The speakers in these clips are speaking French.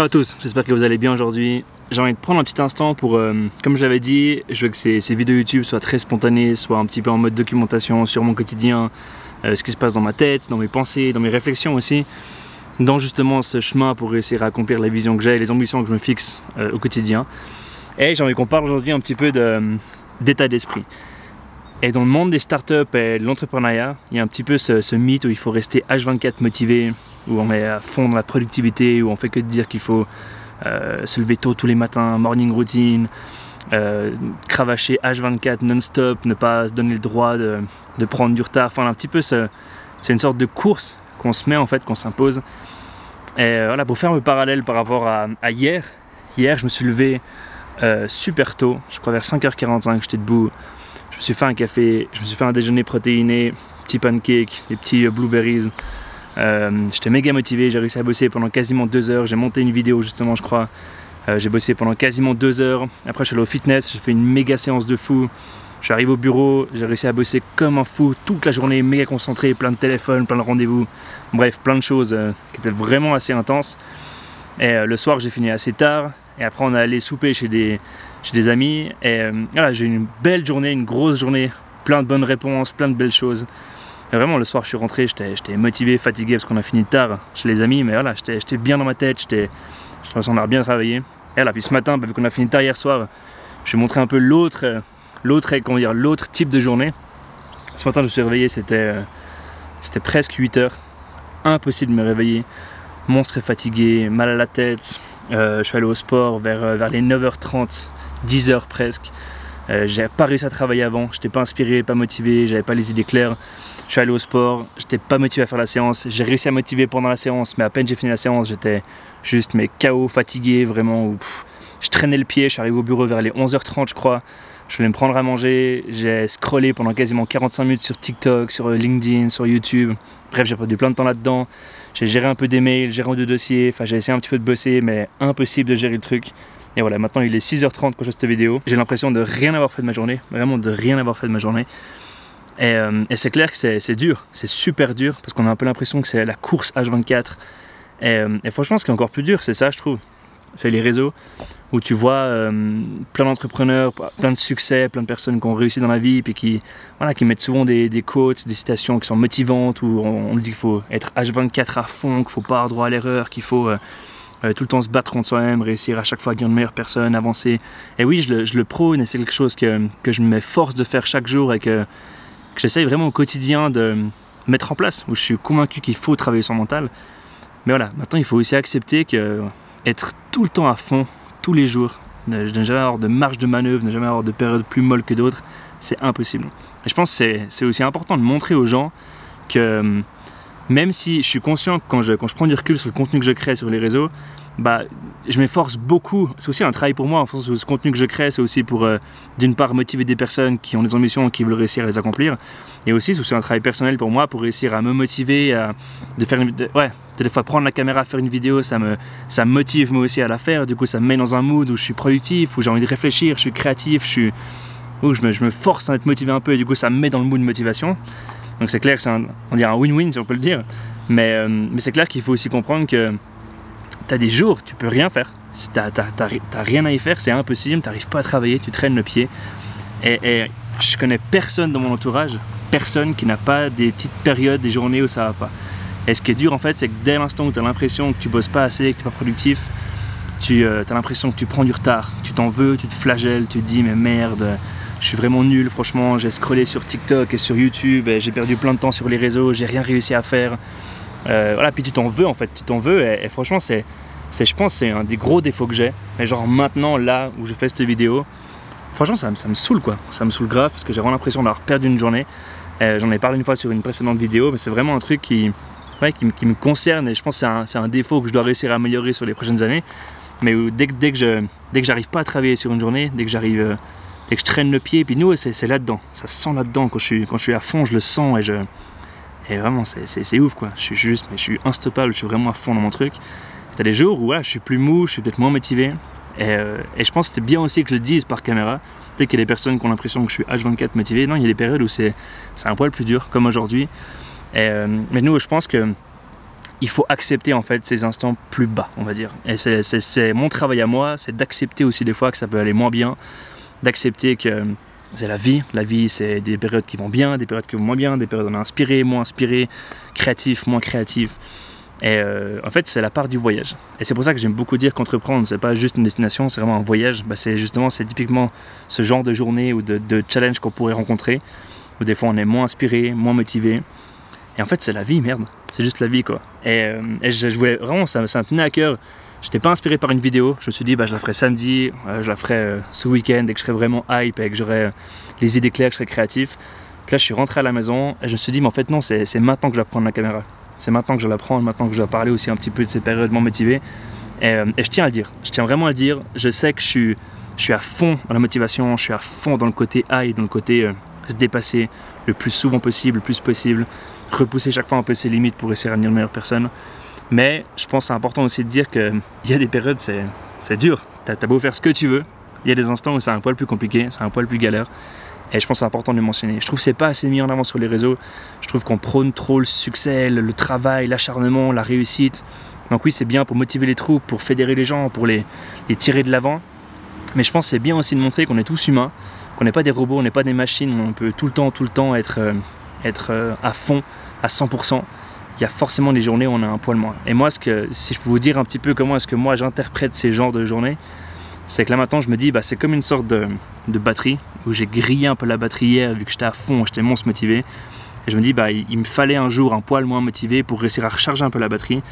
Ciao à tous, j'espère que vous allez bien aujourd'hui. J'ai envie de prendre un petit instant pour, comme je l'avais dit, je veux que ces vidéos YouTube soient très spontanées, soient un petit peu en mode documentation sur mon quotidien, ce qui se passe dans ma tête, dans mes pensées, dans mes réflexions aussi, dans justement ce chemin pour réussir à accomplir la vision que j'ai et les ambitions que je me fixe au quotidien. Et j'ai envie qu'on parle aujourd'hui un petit peu d'état d'esprit. Et dans le monde des startups et de l'entrepreneuriat, il y a un petit peu ce mythe où il faut rester H24 motivé, où on est à fond dans la productivité, où on fait que de dire qu'il faut se lever tôt tous les matins, morning routine, cravacher H24 non-stop, ne pas se donner le droit de prendre du retard. Enfin, un petit peu, c'est une sorte de course qu'on se met en fait, qu'on s'impose. Et voilà, pour faire le parallèle par rapport à hier, je me suis levé super tôt, je crois vers 5h45, j'étais debout. Je me suis fait un café, je me suis fait un déjeuner protéiné, petit pancake, des petits blueberries. J'étais méga motivé, j'ai réussi à bosser pendant quasiment 2 heures. J'ai monté une vidéo justement, je crois. J'ai bossé pendant quasiment 2 heures. Après, je suis allé au fitness, j'ai fait une méga séance de fou. Je suis arrivé au bureau, j'ai réussi à bosser comme un fou toute la journée, méga concentré, plein de téléphones, plein de rendez-vous. Bref, plein de choses qui étaient vraiment assez intenses. Et le soir, j'ai fini assez tard. Et après, on est allé souper chez des amis. Et voilà, j'ai eu une belle journée, une grosse journée, plein de bonnes réponses, plein de belles choses. Et vraiment, le soir, je suis rentré, j'étais motivé, fatigué parce qu'on a fini tard chez les amis. Mais voilà, j'étais bien dans ma tête, je pense qu'on a bien travaillé. Et voilà, puis ce matin, bah, vu qu'on a fini tard hier soir, je vais montrer un peu l'autre type de journée. Ce matin, je me suis réveillé, c'était presque 8 heures. Impossible de me réveiller. Monstre fatigué, mal à la tête. Je suis allé au sport vers les 9h30, 10h presque. J'ai pas réussi à travailler avant, j'étais pas inspiré, pas motivé, j'avais pas les idées claires. Je suis allé au sport, j'étais pas motivé à faire la séance. J'ai réussi à me motiver pendant la séance, mais à peine j'ai fini la séance, j'étais juste mais KO, fatigué, vraiment. Où, je traînais le pied, je suis arrivé au bureau vers les 11h30 je crois. Je voulais me prendre à manger, j'ai scrollé pendant quasiment 45 minutes sur TikTok, sur LinkedIn, sur YouTube. Bref, j'ai perdu plein de temps là-dedans. J'ai géré un peu des mails, géré des dossiers, enfin j'ai essayé un petit peu de bosser, mais impossible de gérer le truc. Et voilà, maintenant il est 6h30 quand je fais cette vidéo. J'ai l'impression de rien avoir fait de ma journée, vraiment de rien avoir fait de ma journée. Et c'est clair que c'est dur, c'est super dur, parce qu'on a un peu l'impression que c'est la course H24. Et franchement, ce qui est encore plus dur, c'est ça je trouve. C'est les réseaux où tu vois plein d'entrepreneurs, plein de succès, plein de personnes qui ont réussi dans la vie et qui, voilà, qui mettent souvent des quotes, des citations qui sont motivantes où on dit qu'il faut être H24 à fond, qu'il ne faut pas avoir droit à l'erreur, qu'il faut tout le temps se battre contre soi-même, réussir à chaque fois à devenir une meilleure personne, avancer. Et oui, je le prône et c'est quelque chose que je m'efforce de faire chaque jour et que j'essaye vraiment au quotidien de mettre en place, où je suis convaincu qu'il faut travailler son mental. Mais voilà, maintenant il faut aussi accepter que être tout le temps à fond, tous les jours, ne jamais avoir de marge de manœuvre, ne jamais avoir de période plus molle que d'autres, c'est impossible. Et je pense que c'est aussi important de montrer aux gens que même si je suis conscient que quand je prends du recul sur le contenu que je crée sur les réseaux, bah, je m'efforce beaucoup, c'est aussi un travail pour moi en fonction de ce contenu que je crée, c'est aussi pour d'une part motiver des personnes qui ont des ambitions, qui veulent réussir à les accomplir, et aussi c'est aussi un travail personnel pour moi pour réussir à me motiver, des fois prendre la caméra, faire une vidéo, ça me motive moi aussi à la faire, du coup ça me met dans un mood où je suis productif, où j'ai envie de réfléchir, je suis créatif, où je me force à être motivé un peu, et du coup ça me met dans le mood de motivation. Donc c'est clair que c'est un win-win si on peut le dire, mais c'est clair qu'il faut aussi comprendre que t'as des jours, tu peux rien faire, si t'as rien à y faire, c'est impossible, t'arrives pas à travailler, tu traînes le pied. Et je connais personne dans mon entourage, personne qui n'a pas des petites périodes, des journées où ça va pas. Et ce qui est dur en fait, c'est que dès l'instant où t'as l'impression que tu bosses pas assez, que t'es pas productif, t'as l'impression que tu prends du retard, tu t'en veux, tu te flagelles, tu te dis mais merde, je suis vraiment nul, franchement, j'ai scrollé sur TikTok et sur YouTube, j'ai perdu plein de temps sur les réseaux, j'ai rien réussi à faire. Voilà, puis tu t'en veux en fait, tu t'en veux et franchement je pense c'est un des gros défauts que j'ai. Mais genre maintenant là où je fais cette vidéo, franchement ça me saoule quoi, ça me saoule grave parce que j'ai vraiment l'impression d'avoir perdu une journée. J'en ai parlé une fois sur une précédente vidéo, mais c'est vraiment un truc qui me concerne et je pense que c'est un défaut que je dois réussir à améliorer sur les prochaines années. Mais où, dès que j'arrive pas à travailler sur une journée, dès que je traîne le pied, puis nous c'est là-dedans, ça se sent là-dedans quand je suis à fond, je le sens et vraiment, c'est ouf quoi, je suis instoppable, je suis vraiment à fond dans mon truc. T'as des jours où voilà, je suis plus mou, je suis peut-être moins motivé. Et je pense que c'était bien aussi que je le dise par caméra. Peut-être qu'il y a des personnes qui ont l'impression que je suis H24 motivé. Non, il y a des périodes où c'est un poil plus dur, comme aujourd'hui. Mais nous, je pense que il faut accepter en fait ces instants plus bas, on va dire. Et c'est mon travail à moi, c'est d'accepter aussi des fois que ça peut aller moins bien, d'accepter que c'est la vie. La vie, c'est des périodes qui vont bien, des périodes qui vont moins bien, des périodes où on est inspiré, moins inspiré, créatif, moins créatif. Et en fait, c'est la part du voyage. Et c'est pour ça que j'aime beaucoup dire qu'entreprendre, c'est pas juste une destination, c'est vraiment un voyage. Bah, c'est justement, c'est typiquement ce genre de journée ou de challenge qu'on pourrait rencontrer, où des fois on est moins inspiré, moins motivé. Et en fait, c'est la vie, merde. C'est juste la vie, quoi. Et je voulais vraiment, ça me tenait à cœur. Je n'étais pas inspiré par une vidéo. Je me suis dit, bah, je la ferai samedi, je la ferai ce week-end, et que je serai vraiment hype, et que j'aurai les idées claires, que je serai créatif. Puis là, je suis rentré à la maison et je me suis dit, mais en fait, non, c'est maintenant que je dois prendre la caméra. C'est maintenant que je dois la prendre, maintenant que je dois parler aussi un petit peu de ces périodes moins motivées. Et je tiens à le dire. Je tiens vraiment à le dire. Je sais que je suis à fond dans la motivation, je suis à fond dans le côté hype, dans le côté se dépasser le plus souvent possible, le plus possible, repousser chaque fois un peu ses limites pour essayer de devenir une meilleure personne. Mais je pense que c'est important aussi de dire qu'il y a des périodes, c'est dur. T'as beau faire ce que tu veux, il y a des instants où c'est un poil plus compliqué, c'est un poil plus galère. Et je pense que c'est important de le mentionner. Je trouve que c'est pas assez mis en avant sur les réseaux. Je trouve qu'on prône trop le succès, le travail, l'acharnement, la réussite. Donc oui, c'est bien pour motiver les troupes, pour fédérer les gens, pour les tirer de l'avant. Mais je pense que c'est bien aussi de montrer qu'on est tous humains, qu'on n'est pas des robots, on n'est pas des machines, on peut tout le temps être à fond, à 100%. Il y a forcément des journées où on a un poil moins. Et moi, si je peux vous dire un petit peu comment est-ce que moi j'interprète ces genres de journées, c'est que là maintenant je me dis, bah, c'est comme une sorte de batterie, où j'ai grillé un peu la batterie hier, vu que j'étais à fond, j'étais monstre motivé. Et je me dis, bah, il me fallait un jour un poil moins motivé pour réussir à recharger un peu la batterie.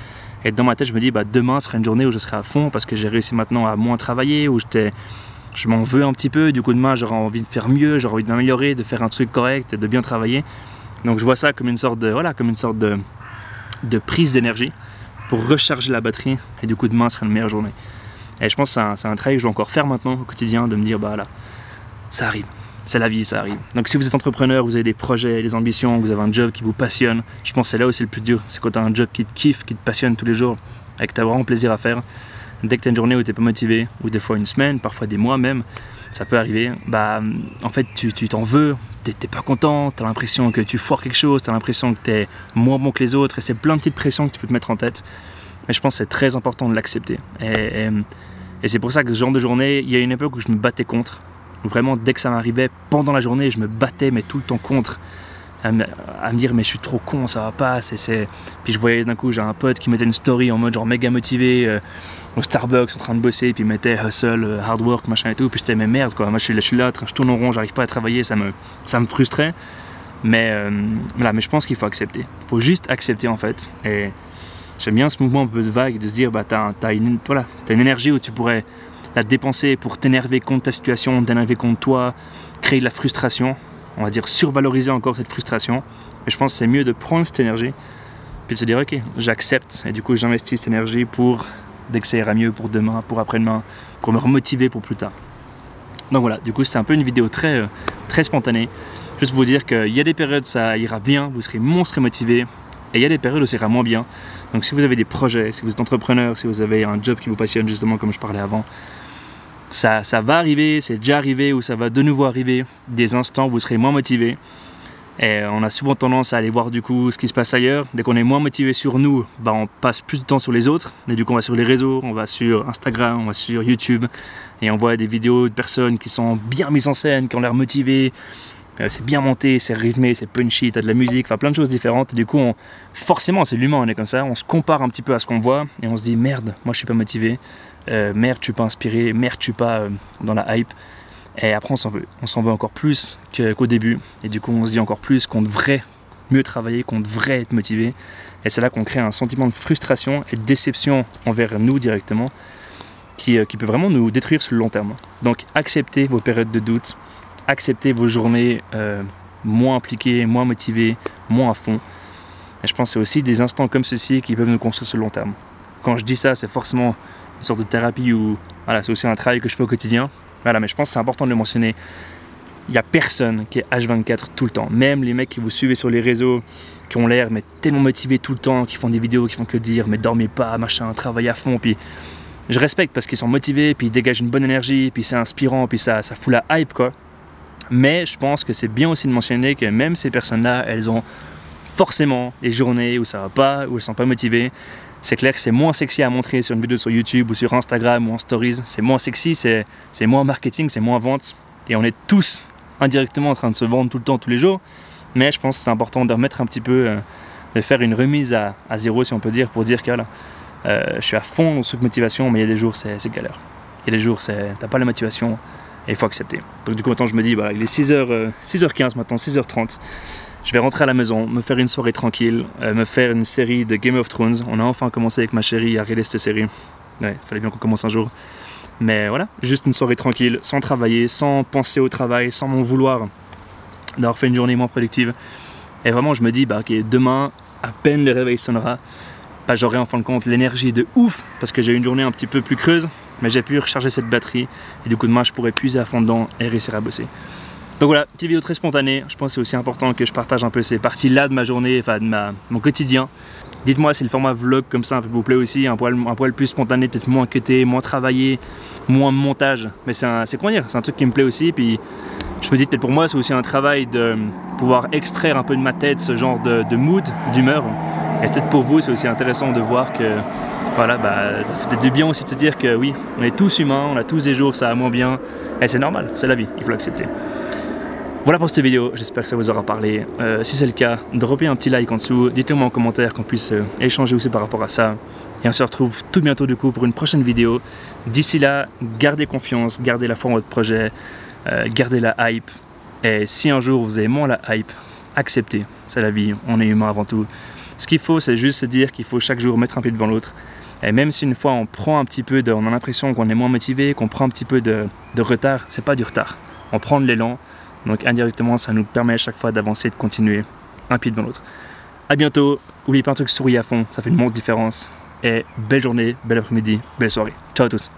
Et dans ma tête, je me dis, bah, demain sera une journée où je serai à fond, parce que j'ai réussi maintenant à moins travailler, où je m'en veux un petit peu, du coup demain j'aurai envie de faire mieux, j'aurai envie de m'améliorer, de faire un truc correct, et de bien travailler. Donc je vois ça comme une sorte de, voilà, comme une sorte de prise d'énergie pour recharger la batterie, et du coup demain sera une meilleure journée. Et je pense que c'est un travail que je dois encore faire maintenant au quotidien, de me dire, bah là, ça arrive, c'est la vie, ça arrive. Donc si vous êtes entrepreneur, vous avez des projets, des ambitions, vous avez un job qui vous passionne, je pense que c'est là aussi le plus dur, c'est quand tu as un job qui te kiffe, qui te passionne tous les jours, et que tu as vraiment plaisir à faire. Dès que tu as une journée où tu n'es pas motivé, ou des fois une semaine, parfois des mois même, ça peut arriver, bah en fait tu t'en veux, t'es pas content, t'as l'impression que tu foires quelque chose, t'as l'impression que t'es moins bon que les autres, et c'est plein de petites pressions que tu peux te mettre en tête. Mais je pense que c'est très important de l'accepter. Et c'est pour ça que ce genre de journée, il y a une époque où je me battais contre, où vraiment dès que ça m'arrivait, pendant la journée, je me battais mais tout le temps contre, à me dire mais je suis trop con, ça va pas, Puis je voyais d'un coup, j'ai un pote qui mettait une story en mode genre méga motivé, au Starbucks en train de bosser, puis il mettait hustle, hard work, machin et tout, puis j'étais mais merde quoi, moi je suis là, je tourne en rond, j'arrive pas à travailler, ça me frustrait. Mais voilà, mais je pense qu'il faut accepter, il faut juste accepter en fait. Et j'aime bien ce mouvement un peu de vague, de se dire bah t'as une énergie où tu pourrais la dépenser pour t'énerver contre ta situation, t'énerver contre toi, créer de la frustration, on va dire survaloriser encore cette frustration. Mais je pense que c'est mieux de prendre cette énergie, puis de se dire ok, j'accepte, et du coup j'investis cette énergie pour dès que ça ira mieux, pour demain, pour après-demain, pour me remotiver pour plus tard. Donc voilà, du coup c'était un peu une vidéo très spontanée, juste pour vous dire qu'il y a des périodes ça ira bien, vous serez monstre motivé, et il y a des périodes où ça ira moins bien. Donc si vous avez des projets, si vous êtes entrepreneur, si vous avez un job qui vous passionne justement comme je parlais avant, ça va arriver, c'est déjà arrivé ou ça va de nouveau arriver, des instants où vous serez moins motivé. Et on a souvent tendance à aller voir du coup ce qui se passe ailleurs. Dès qu'on est moins motivé sur nous, bah, on passe plus de temps sur les autres. Et du coup on va sur les réseaux, on va sur Instagram, on va sur YouTube, et on voit des vidéos de personnes qui sont bien mises en scène, qui ont l'air motivées, c'est bien monté, c'est rythmé, c'est punchy, t'as de la musique, enfin plein de choses différentes. Et du coup forcément c'est l'humain, on est comme ça, on se compare un petit peu à ce qu'on voit et on se dit merde, moi je suis pas motivé, merde je suis pas inspiré, merde je suis pas dans la hype. Et après on s'en veut encore plus qu'au début, et du coup on se dit encore plus qu'on devrait mieux travailler, qu'on devrait être motivé, et c'est là qu'on crée un sentiment de frustration et de déception envers nous directement, qui peut vraiment nous détruire sur le long terme. Donc acceptez vos périodes de doute, acceptez vos journées moins impliquées, moins motivées, moins à fond, et je pense que c'est aussi des instants comme ceci qui peuvent nous construire sur le long terme. Quand je dis ça, c'est forcément une sorte de thérapie, ou voilà, c'est aussi un travail que je fais au quotidien. Voilà, mais je pense que c'est important de le mentionner. Il n'y a personne qui est H24 tout le temps. Même les mecs qui vous suivez sur les réseaux, qui ont l'air mais tellement motivés tout le temps, qui font des vidéos, qui font que dire mais dormez pas, machin, travaillez à fond. Puis je respecte parce qu'ils sont motivés, puis ils dégagent une bonne énergie, puis c'est inspirant, puis ça fout la hype quoi. Mais je pense que c'est bien aussi de mentionner que même ces personnes-là, elles ont forcément des journées où ça va pas, où elles sont pas motivées. C'est clair que c'est moins sexy à montrer sur une vidéo sur YouTube ou sur Instagram ou en stories. C'est moins sexy, c'est moins marketing, c'est moins vente. Et on est tous indirectement en train de se vendre tout le temps, tous les jours. Mais je pense que c'est important de remettre un petit peu, de faire une remise à zéro, si on peut dire, pour dire que là, je suis à fond dans cette motivation, mais il y a des jours c'est galère. Il y a des jours t'as pas la motivation et il faut accepter. Donc du coup maintenant je me dis, bah, il est 6h15 maintenant, 6h30. Je vais rentrer à la maison, me faire une soirée tranquille, me faire une série de Game of Thrones. On a enfin commencé avec ma chérie à regarder cette série. Ouais, fallait bien qu'on commence un jour. Mais voilà, juste une soirée tranquille, sans travailler, sans penser au travail, sans m'en vouloir d'avoir fait une journée moins productive. Et vraiment je me dis, bah ok, demain, à peine le réveil sonnera, bah, j'aurai en fin de compte l'énergie de ouf, parce que j'ai eu une journée un petit peu plus creuse, mais j'ai pu recharger cette batterie, et du coup demain je pourrais puiser à fond dedans et réussir à bosser. Donc voilà, petite vidéo très spontanée, je pense que c'est aussi important que je partage un peu ces parties-là de ma journée, enfin de mon quotidien. Dites-moi si le format vlog comme ça vous plaît aussi, un poil plus spontané, peut-être moins cuté, moins travaillé, moins montage. Mais c'est comment dire, c'est un truc qui me plaît aussi, puis je me dis peut-être pour moi c'est aussi un travail de pouvoir extraire un peu de ma tête ce genre de mood, d'humeur. Et peut-être pour vous c'est aussi intéressant de voir que voilà, bah, ça fait peut-être du bien aussi de se dire que oui, on est tous humains, on a tous des jours, ça va moins bien, et c'est normal, c'est la vie, il faut l'accepter. Voilà pour cette vidéo, j'espère que ça vous aura parlé. Si c'est le cas, dropez un petit like en dessous, dites-le-moi en commentaire qu'on puisse échanger aussi par rapport à ça. Et on se retrouve tout bientôt du coup pour une prochaine vidéo. D'ici là, gardez confiance, gardez la foi en votre projet, gardez la hype. Et si un jour vous avez moins la hype, acceptez, c'est la vie, on est humain avant tout. Ce qu'il faut, c'est juste se dire qu'il faut chaque jour mettre un pied devant l'autre. Et même si une fois on prend un petit peu, on a l'impression qu'on est moins motivé, qu'on prend un petit peu de retard, c'est pas du retard. On prend de l'élan. Donc indirectement, ça nous permet à chaque fois d'avancer, de continuer un pied devant l'autre. A bientôt, n'oubliez pas un truc, souriez à fond, ça fait une immense différence. Et belle journée, bel après-midi, belle soirée. Ciao à tous.